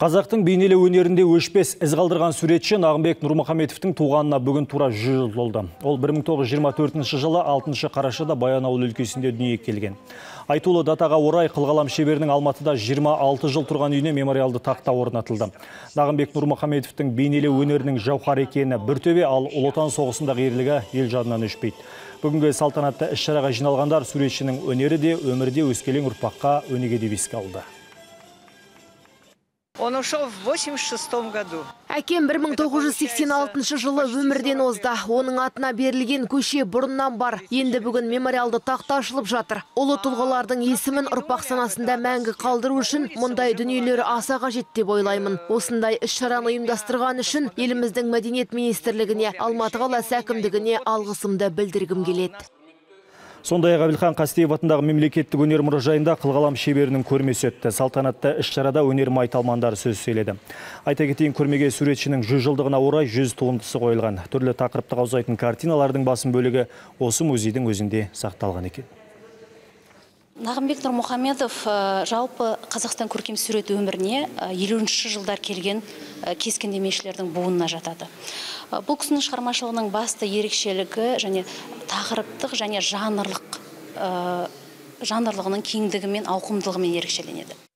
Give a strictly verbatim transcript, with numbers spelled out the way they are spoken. Қазақтың бейнелі өнерінде өшпес із қалдырған суретші Nagymbek Nurmukhamedovtin туғанына бүгін тура жүз жыл толды. Ол бір мың тоғыз жүз жиырма төртінші жылы алтыншы қарашада Баянауыл өлкесінде дүниеге келген. Айтулы датаға орай Қылғаламшебернің Алматыда жиырма алты жыл тұрған үйіне мемориалды тақта орнатылды. Nagymbek Nurmukhamedovtin бейнелі өнерінің жауһар екені бір төбе, ал Ұлы Отан соғысындағы ерлігі ел жадынан өшпейді. Бүгінгі салтанатты іс-шараға жиналғандар суретшінің өнері де, өмірде өскелең ұрпаққа өнеге деп еске алды. Әкем бір мың тоғыз жүз сексен алтыншы жылы өмірден озды. Оның атына берілген көше бұрыннан бар. Енді бүгін мемориалды тақта ашылып жатыр. Ұлы тұлғалардың есімін ұрпақ санасында мәңгі қалдыру үшін мұндай дүниелер аса қажет деп ойлаймын. Осындай іс-шараны ұйымдастырған үшін еліміздің мәдениет министрлігіне, Алматы қаласы әкімдігіне алғысымды білдіргім келеді. Сондай-ақ Bilhan Kasiev атындағы мемлекеттік өнер мұражайында Қылғаламшеберінің көрмесі өтті. Салтанатты іс-шарада өнер майталмандары сөз сөйледі. Айта кетейін, көрмеге суретшінің жүз жылдығына орай жүз туындысы қойылған. Түрлі тақырыпты қаузайтын картиналардың басым бөлігі осы музейдің өзінде сақталған екен. Nagymbek Nurmukhamedov жалпы Қазақстан көркем сурет өміріне елуінші жылдар келген кескіндемешілердің буынына жатады. Бұл кісінің шығармашылығының басты ерекшелігі және тақырыптық және жанрлық жанрлығының кеңдігімен, ауқымдылығымен ерекшеленеді.